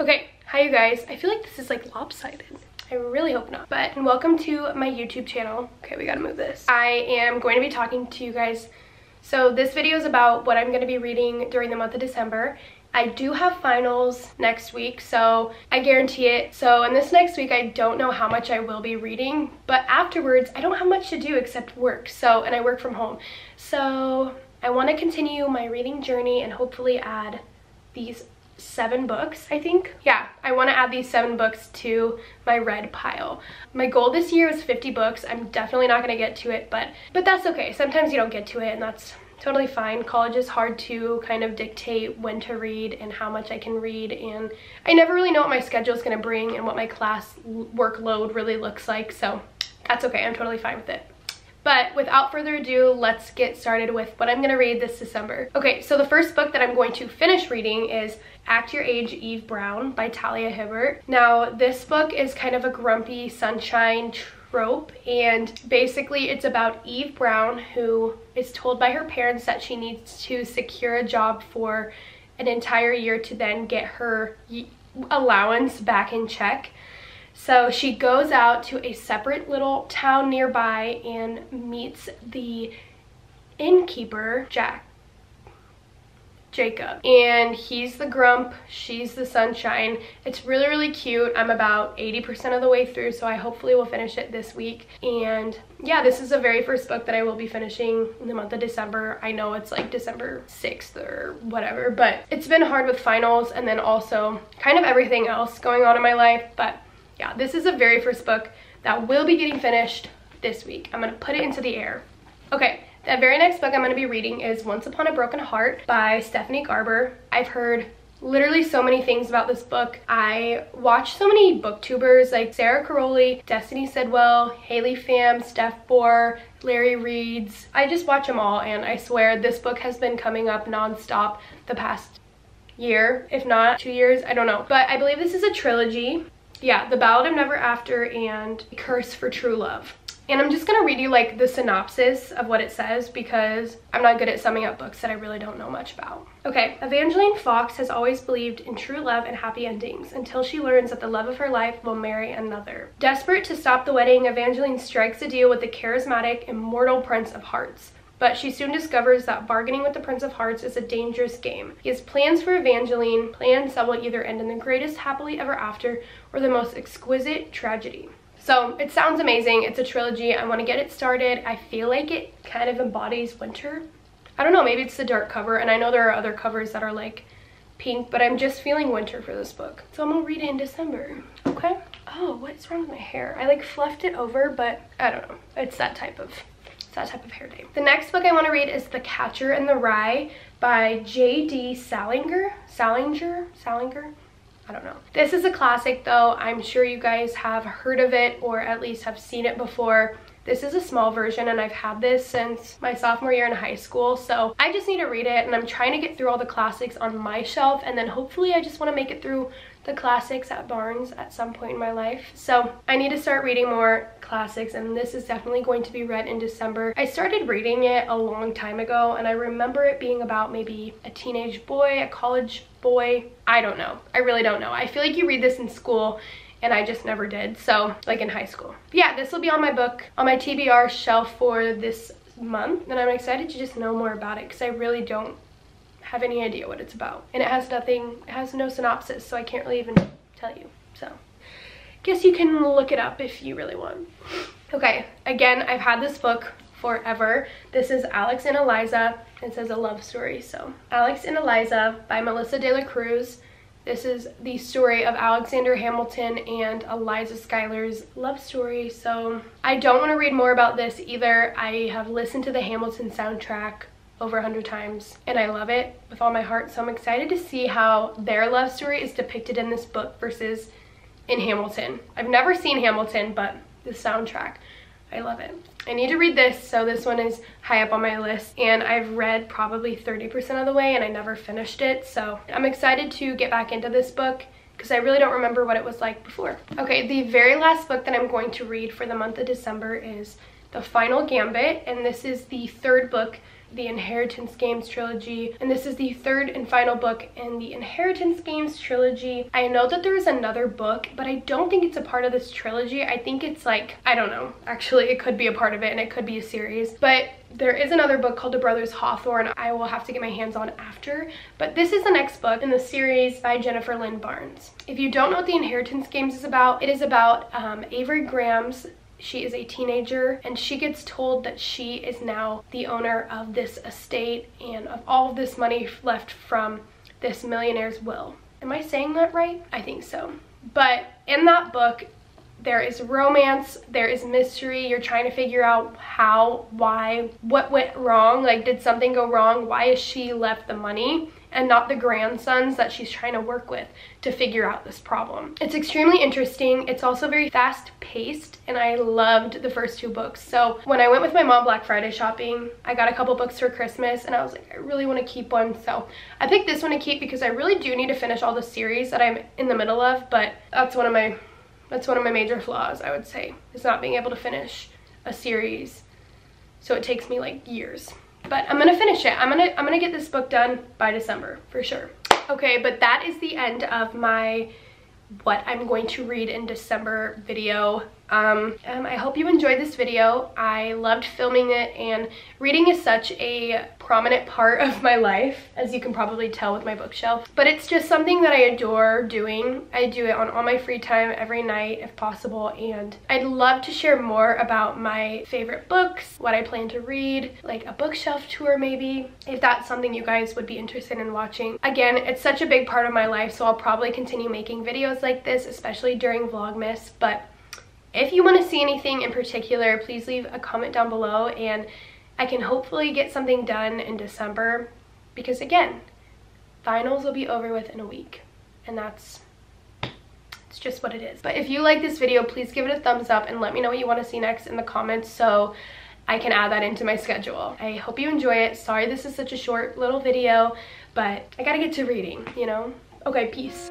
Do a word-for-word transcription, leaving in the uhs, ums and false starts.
Okay, hi you guys. I feel like this is like lopsided. I really hope not. But welcome to my YouTube channel. Okay, we gotta move this. I am going to be talking to you guys. So this video is about what I'm gonna be reading during the month of December. I do have finals next week, so I guarantee it. So in this next week, I don't know how much I will be reading, but afterwards, I don't have much to do except work. So, and I work from home. So I wanna continue my reading journey and hopefully add these seven books, I think. Yeah, I want to add these seven books to my read pile. My goal this year was fifty books. I'm definitely not going to get to it, but but that's okay. Sometimes you don't get to it, and that's totally fine. College is hard to kind of dictate when to read and how much I can read, and I never really know what my schedule is going to bring and what my class workload really looks like, so that's okay. I'm totally fine with it. But without further ado, let's get started with what I'm going to read this December. Okay, so the first book that I'm going to finish reading is Act Your Age, Eve Brown by Talia Hibbert. Now, this book is kind of a grumpy sunshine trope, and basically it's about Eve Brown, who is told by her parents that she needs to secure a job for an entire year to then get her allowance back in check. So she goes out to a separate little town nearby and meets the innkeeper, Jack, Jacob. And he's the grump, she's the sunshine. It's really, really cute. I'm about eighty percent of the way through, so I hopefully will finish it this week. And yeah, this is the very first book that I will be finishing in the month of December. I know it's like December sixth or whatever, but it's been hard with finals and then also kind of everything else going on in my life, but yeah, this is the very first book that will be getting finished this week. I'm going to put it into the air. Okay, the very next book I'm going to be reading is Once Upon a Broken Heart by Stephanie Garber. I've heard literally so many things about this book. I watch so many booktubers like Sarah Carrolli, Destiny Sidwell, Haley Pham, Steph Bohr, Larry Reads. I just watch them all, and I swear this book has been coming up nonstop the past year, if not two years, I don't know. But I believe this is a trilogy. Yeah, The Ballad of Never After and A Curse for True Love. And I'm just going to read you like the synopsis of what it says because I'm not good at summing up books that I really don't know much about. Okay, Evangeline Fox has always believed in true love and happy endings until she learns that the love of her life will marry another. Desperate to stop the wedding, Evangeline strikes a deal with the charismatic, immortal Prince of Hearts. But she soon discovers that bargaining with the Prince of Hearts is a dangerous game. He has plans for Evangeline, plans that will either end in the greatest happily ever after or the most exquisite tragedy. So it sounds amazing. It's a trilogy. I want to get it started. I feel like it kind of embodies winter. I don't know, maybe it's the dark cover, and I know there are other covers that are like pink, but I'm just feeling winter for this book. So I'm gonna read it in December, okay? Oh, what's wrong with my hair? I like fluffed it over, but I don't know. It's that type of... that type of hair day. The next book I want to read is The Catcher in the Rye by J D Salinger. Salinger? Salinger? I don't know. This is a classic though. I'm sure you guys have heard of it or at least have seen it before. This is a small version, and I've had this since my sophomore year in high school, so I just need to read it, and I'm trying to get through all the classics on my shelf, and then hopefully I just want to make it through the classics at Barnes at some point in my life. So I need to start reading more classics, and this is definitely going to be read in December. I started reading it a long time ago, and I remember it being about maybe a teenage boy, a college boy. I don't know. I really don't know. I feel like you read this in school, and I just never did, so like in high school. But yeah, this will be on my book, on my T B R shelf for this month, and I'm excited to just know more about it because I really don't have any idea what it's about. And it has nothing, it has no synopsis, so I can't really even tell you. So guess you can look it up if you really want. Okay, again, I've had this book forever. This is Alex and Eliza. It says a love story, so Alex and Eliza by Melissa de la Cruz. This is the story of Alexander Hamilton and Eliza Schuyler's love story. So I don't want to read more about this either. I have listened to the Hamilton soundtrack over a hundred times, and I love it with all my heart. So I'm excited to see how their love story is depicted in this book versus in Hamilton. I've never seen Hamilton, but the soundtrack, I love it. I need to read this, so this one is high up on my list, and I've read probably thirty percent of the way and I never finished it, so I'm excited to get back into this book because I really don't remember what it was like before. Okay, the very last book that I'm going to read for the month of December is The Final Gambit, and this is the third book the Inheritance Games trilogy, and this is the third and final book in the Inheritance Games trilogy. I know that there is another book, but I don't think it's a part of this trilogy. I think it's like, I don't know, actually it could be a part of it and it could be a series, but there is another book called The Brothers Hawthorne I will have to get my hands on after, but this is the next book in the series by Jennifer Lynn Barnes. If you don't know what The Inheritance Games is about, it is about um, Avery Graham's. She is a teenager and she gets told that she is now the owner of this estate and of all of this money left from this millionaire's will. Am I saying that right? I think so. But in that book, there is romance, there is mystery, you're trying to figure out how, why, what went wrong, like did something go wrong, why is she left the money and not the grandsons that she's trying to work with to figure out this problem. It's extremely interesting. It's also very fast paced and I loved the first two books. So when I went with my mom Black Friday shopping, I got a couple books for Christmas and I was like, I really want to keep one. So I picked this one to keep because I really do need to finish all the series that I'm in the middle of, but that's one of my, that's one of my major flaws, I would say, is not being able to finish a series. So it takes me like years. But I'm gonna finish it. I'm gonna I'm gonna get this book done by December for sure. Okay, but that is the end of my what I'm going to read in December video. Um, um I hope you enjoyed this video. I loved filming it, and reading is such a prominent part of my life, as you can probably tell with my bookshelf. But it's just something that I adore doing. I do it on all my free time every night if possible, and I'd love to share more about my favorite books, what I plan to read, like a bookshelf tour maybe, if that's something you guys would be interested in watching. Again, it's such a big part of my life, so I'll probably continue making videos like this, especially during Vlogmas. But if you want to see anything in particular, please leave a comment down below and I can hopefully get something done in December, because again, finals will be over with in a week and that's it's just what it is. But if you like this video, please give it a thumbs up and let me know what you want to see next in the comments so I can add that into my schedule. I hope you enjoy it. Sorry this is such a short little video, but I gotta get to reading, you know? Okay, peace.